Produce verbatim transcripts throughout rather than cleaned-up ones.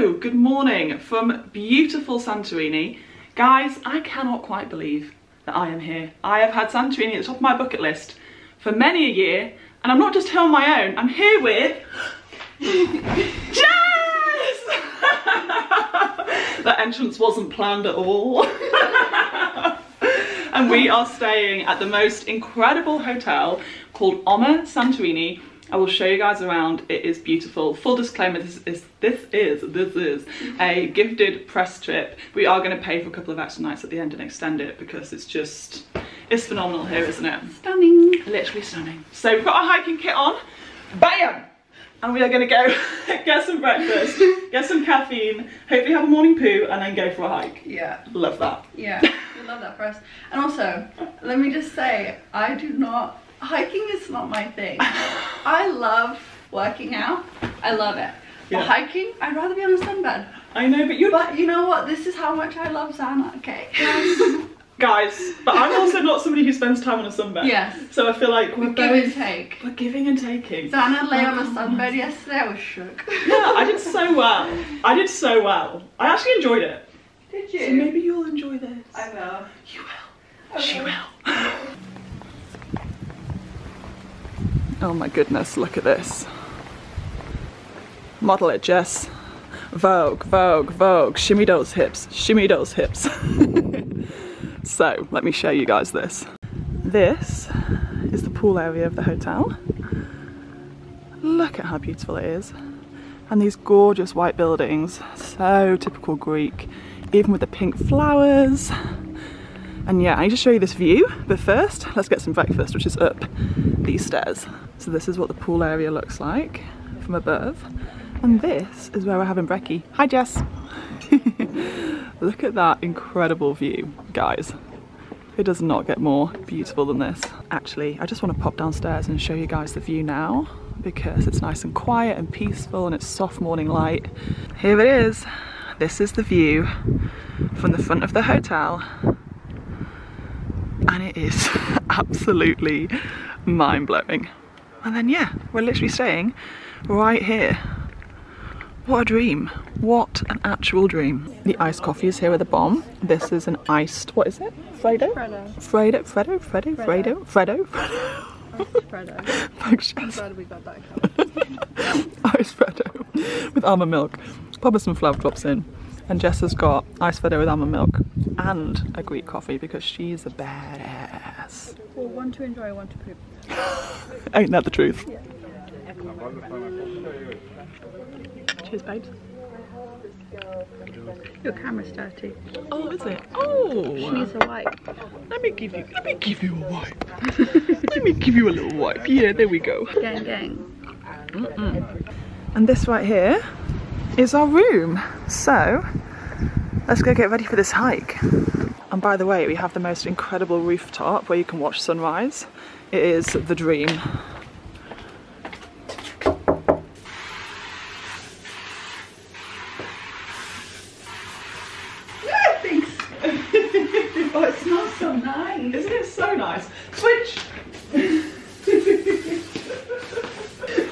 Hello, good morning from beautiful Santorini. Guys, I cannot quite believe that I am here. I have had Santorini at the top of my bucket list for many a year, and I'm not just here on my own, I'm here with Jess! That entrance wasn't planned at all. And we are staying at the most incredible hotel called Omma Santorini. I will show you guys around. It is beautiful. Full disclaimer, this is, this is, this is a gifted press trip. We are going to pay for a couple of extra nights at the end and extend it because it's just, it's phenomenal here, isn't it? Stunning. Literally stunning. So we've got our hiking kit on. Bam! And we are going to go get some breakfast, get some caffeine, hopefully have a morning poo, and then go for a hike. Yeah. Love that. Yeah, we love that for us. And also, let me just say, I do not... hiking is not my thing. I love working out. I love it. Yeah. But hiking, I'd rather be on a sunbed. I know, but you But you know what? This is how much I love Zana, okay? Guys, but I'm also not somebody who spends time on a sunbed. Yes. So I feel like we're, we're both, give and take. We're giving and taking. Zana lay oh, on a sunbed yesterday. I was shook. Yeah, I did so well. I did so well. I actually enjoyed it. Did you? So maybe you'll enjoy this. I will. You will. Okay. She will. Oh my goodness, look at this. Model it, Jess. Vogue, Vogue, Vogue. Shimmy those hips, shimmy those hips. So, let me show you guys this. This is the pool area of the hotel. Look at how beautiful it is. And these gorgeous white buildings, so typical Greek, even with the pink flowers. And yeah, I need to show you this view, but first, let's get some breakfast, which is up these stairs. So this is what the pool area looks like from above. And this is where we're having brekkie. Hi, Jess. Look at that incredible view, guys. It does not get more beautiful than this. Actually, I just want to pop downstairs and show you guys the view now because it's nice and quiet and peaceful and it's soft morning light. Here it is. This is the view from the front of the hotel. And it is absolutely mind-blowing. And then yeah, we're literally staying right here. What a dream. What an actual dream. The iced coffee is here with a bomb. This is an iced, what is it? Freddo? Freddo. Freddo? Freddo? Freddo? Freddo? Freddo. Thanks, Jess. I'm glad we got that covered. Iced Freddo with almond milk. Pop us some flour drops in. And Jess has got iced Freddo with almond milk and a Greek coffee because she's a badass. Well, one to enjoy, one to poop. Ain't that the truth? Yeah. Cheers, babes. Your camera's dirty. Oh, is it? Oh! She needs a wipe. Let me give you, let me give you a wipe. Let me give you a little wipe. Yeah, there we go. Gang, gang. Mm-mm. And this right here is our room. So let's go get ready for this hike. And by the way, we have the most incredible rooftop where you can watch sunrise. It is the dream. Yeah, thanks. Oh, it smells so nice. Isn't it so nice? Switch!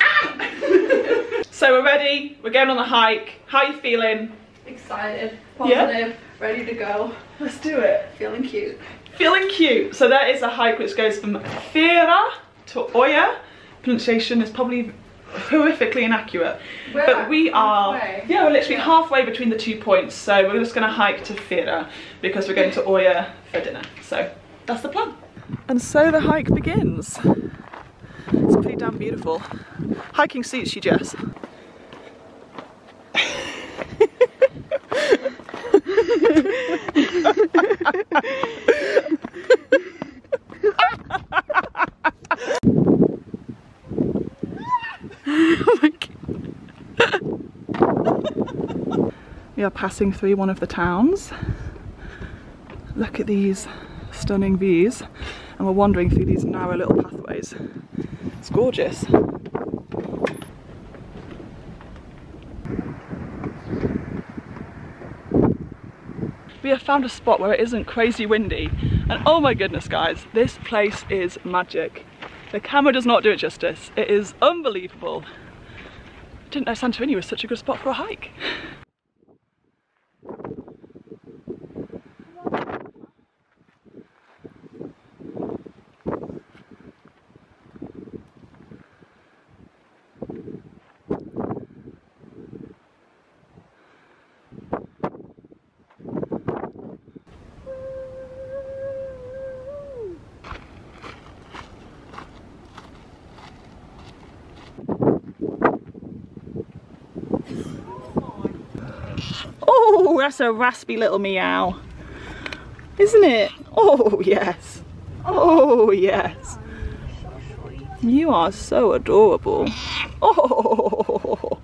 Ah! So we're ready, we're going on the hike. How are you feeling? Excited, positive, yeah. Ready to go. Let's do it. Feeling cute. Feeling cute. So there is a hike which goes from Fira to Oia. Pronunciation is probably horrifically inaccurate. We're but we are, halfway. yeah, we're literally yeah. halfway between the two points. So we're just going to hike to Fira because we're going to Oia for dinner. So that's the plan. And so the hike begins. It's pretty damn beautiful. Hiking suits you, Jess. We are passing through one of the towns. Look at these stunning views, and we're wandering through these narrow little pathways. It's gorgeous. We have found a spot where it isn't crazy windy, and oh my goodness guys, this place is magic. The camera does not do it justice. It is unbelievable. I didn't know Santorini was such a good spot for a hike. Oh, that's a raspy little meow, isn't it? Oh yes, oh yes. You are so adorable. Oh.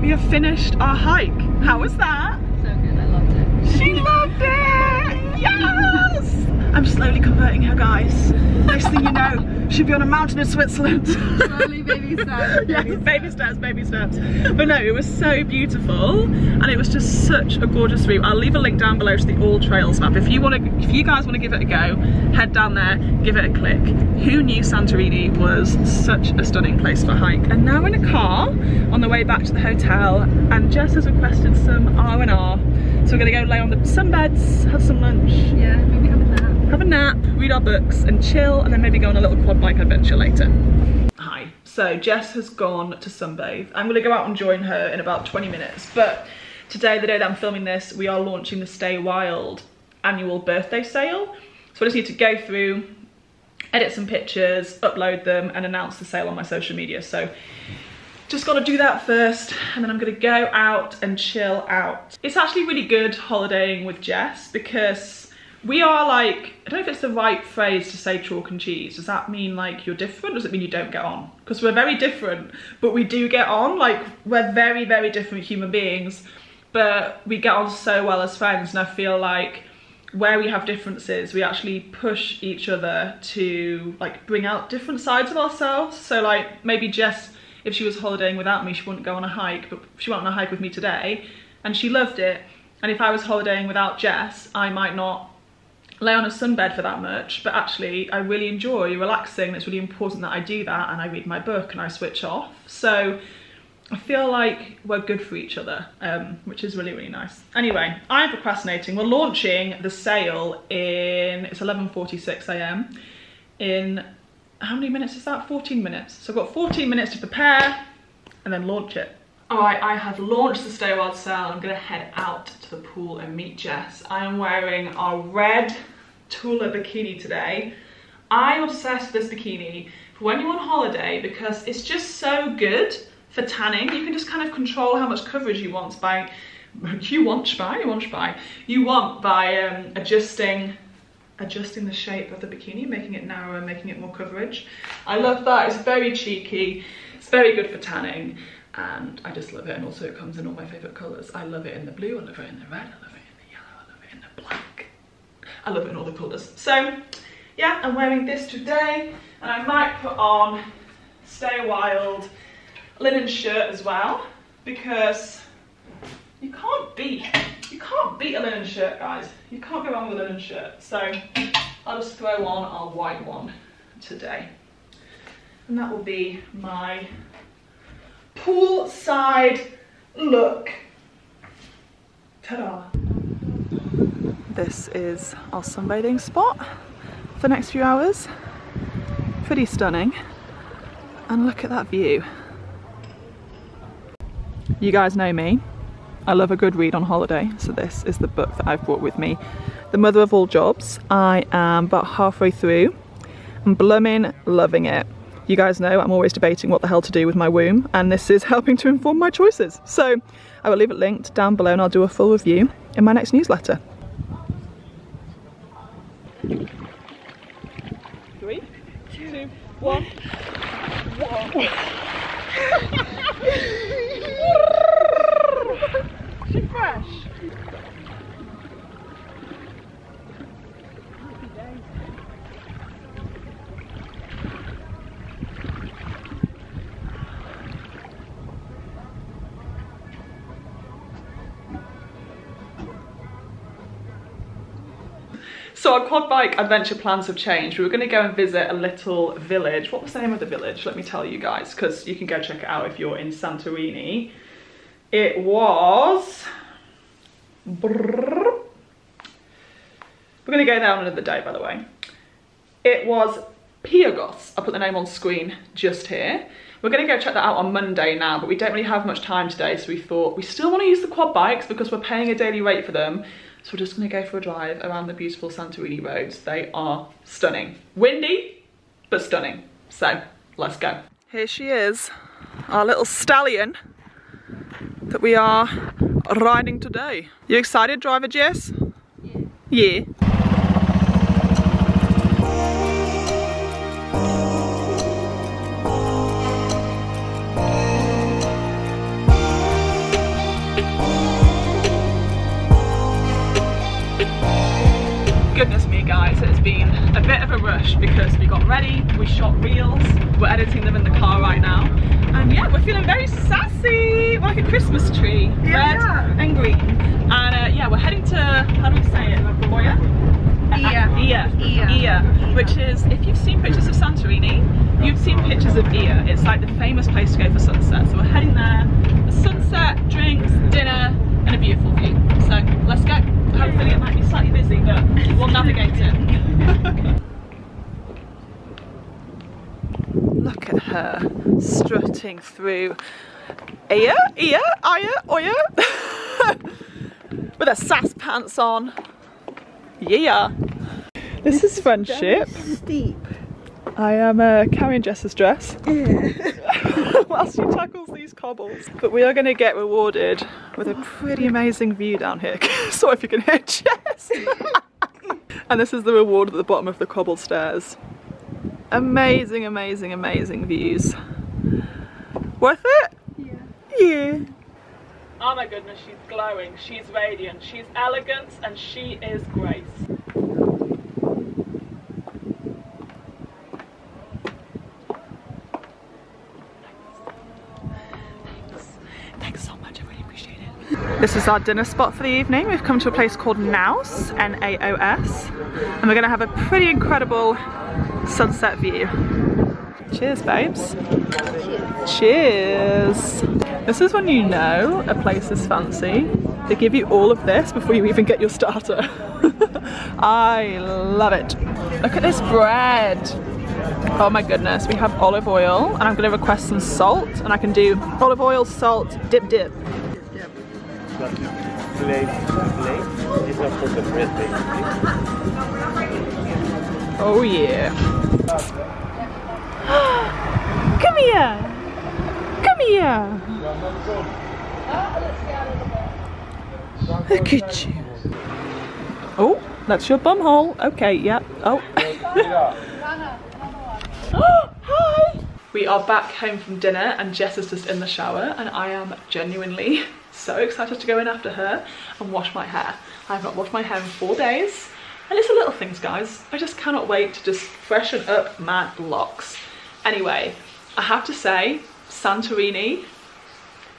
We have finished our hike. How was that? So good, I loved it. She loved it! Yes! I'm slowly converting her, guys. Next thing you know, she'll be on a mountain in Switzerland. Slowly, baby steps. Yes, baby steps, baby steps. But no, it was so beautiful, and it was just such a gorgeous route. I'll leave a link down below to the All Trails map. If you want to, if you guys want to give it a go, head down there, give it a click. Who knew Santorini was such a stunning place for a hike? And now in a car on the way back to the hotel, and Jess has requested some R and R. So we're gonna go lay on the sunbeds, have some lunch. Yeah, maybe have a nap. Have a nap, read our books and chill, and then maybe go on a little quad bike adventure later. Hi, so Jess has gone to sunbathe. I'm gonna go out and join her in about twenty minutes, but today, the day that I'm filming this, we are launching the Stay Wild annual birthday sale. So I just need to go through, edit some pictures, upload them and announce the sale on my social media. So just gotta do that first, and then I'm gonna go out and chill out. It's actually really good holidaying with Jess because we are like, I don't know if it's the right phrase to say chalk and cheese. Does that mean like you're different? Does it mean you don't get on? Because we're very different, but we do get on. Like, we're very, very different human beings, but we get on so well as friends. And I feel like where we have differences, we actually push each other to like bring out different sides of ourselves. So like maybe Jess, if she was holidaying without me, she wouldn't go on a hike, but she went on a hike with me today and she loved it. And if I was holidaying without Jess, I might not lay on a sunbed for that much, but actually I really enjoy relaxing, and it's really important that I do that, and I read my book and I switch off. So I feel like we're good for each other, um, which is really, really nice. Anyway, I'm procrastinating. We're launching the sale in, it's eleven forty-six a m in, how many minutes is that? fourteen minutes. So I've got fourteen minutes to prepare and then launch it. All right, I have launched the Stay Wild sale. I'm gonna head out to the pool and meet Jess. I am wearing our red Tula bikini today. I'm obsessed with this bikini for when you're on holiday because it's just so good for tanning. You can just kind of control how much coverage you want by, you want by, you want by, you want by um, adjusting adjusting the shape of the bikini, making it narrower, making it more coverage. I love that. It's very cheeky, it's very good for tanning, and I just love it. And also it comes in all my favourite colours. I love it in the blue, I love it in the red, I love it in the yellow, I love it in the black. I love it in all the colours. So yeah, I'm wearing this today, and I might put on Stay Wild linen shirt as well, because you can't beat You can't beat a linen shirt, guys. You can't go wrong with a linen shirt. So I'll just throw on our white one today. And that will be my poolside look. Ta-da. This is our sunbathing spot for the next few hours. Pretty stunning. And look at that view. You guys know me. I love a good read on holiday, so this is the book that I've brought with me. The Mother of All Jobs. I am about halfway through. I'm blooming loving it. You guys know I'm always debating what the hell to do with my womb, and this is helping to inform my choices. So I will leave it linked down below, and I'll do a full review in my next newsletter. Three, two, one. Fresh. So our quad bike adventure plans have changed. We were going to go and visit a little village. What was the name of the village? Let me tell you guys, because you can go check it out if you're in Santorini. It was, we're gonna go there on another day, by the way. It was Piogos. I'll put the name on screen just here. We're gonna go check that out on Monday now, but we don't really have much time today, so we thought we still wanna use the quad bikes because we're paying a daily rate for them. So we're just gonna go for a drive around the beautiful Santorini roads. They are stunning. Windy, but stunning. So Let's go. Here she is, our little stallion that we are riding today. You excited, driver Jess? Yeah. Yeah. Goodness me guys, it's been a bit of a rush because we got ready, we shot reels, we're editing them in the car right now, and yeah, we're feeling very sassy, like a Christmas tree, yeah, red yeah. and green, and uh, yeah, we're heading to, how do we say it, Oia? Oia. Oia, which is, if you've seen pictures of Santorini, you've seen pictures of Oia. It's like the famous place to go for sunset, so we're heading there, sunset, drinks, dinner, and a beautiful view, so let's go. Hopefully it might be slightly busy, but we'll navigate it. Look at her strutting through Oia, Oia, Oia, Oia with her sass pants on. Yeah. This is friendship. Steep. I am uh, carrying Jess's dress while she tackles these cobbles. But we are going to get rewarded with a pretty amazing view down here. So if you can hear Jess. And this is the reward at the bottom of the cobble stairs. Amazing, amazing, amazing views. Worth it? Yeah. Yeah. Oh my goodness, she's glowing, she's radiant, she's elegant, and she is grace. This is our dinner spot for the evening. We've come to a place called Naos, N A O S, and we're going to have a pretty incredible sunset view. Cheers, babes. Cheers. This is when you know a place is fancy. They give you all of this before you even get your starter. I love it. Look at this bread. Oh my goodness, we have olive oil, and I'm going to request some salt, and I can do olive oil, salt, dip, dip. Plate, plate. These are for the bread, basically. Oh yeah. Come here. Come here. Look at you. Oh, that's your bum hole. Okay, yeah. Oh. Hi. We are back home from dinner, and Jess is just in the shower, and I am genuinely so excited to go in after her and wash my hair. I've not washed my hair in four days, and it's the little things, guys. I just cannot wait to just freshen up my locks. Anyway, I have to say, Santorini,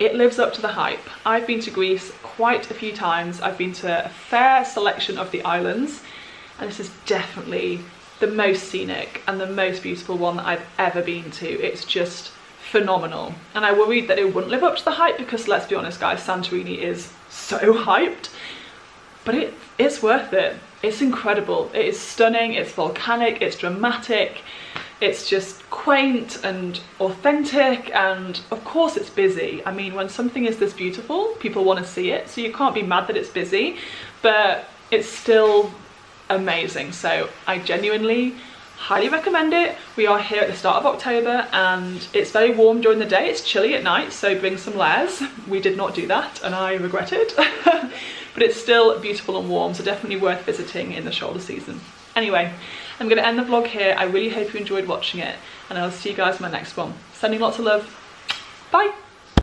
it lives up to the hype. I've been to Greece quite a few times. I've been to a fair selection of the islands, and this is definitely the most scenic and the most beautiful one that I've ever been to. It's just phenomenal, and I worried that it wouldn't live up to the hype because, let's be honest guys, Santorini is so hyped, but it it's worth it. It's incredible, it is stunning, it's volcanic, it's dramatic, it's just quaint and authentic, and of course it's busy. I mean, when something is this beautiful, people want to see it, so you can't be mad that it's busy, but it's still amazing. So I genuinely highly recommend it. We are here at the start of October, and it's very warm during the day, it's chilly at night, so bring some layers. We did not do that, and I regret it. But it's still beautiful and warm, so definitely worth visiting in the shoulder season. Anyway, I'm going to end the vlog here. I really hope you enjoyed watching it, and I'll see you guys in my next one. Sending lots of love. Bye.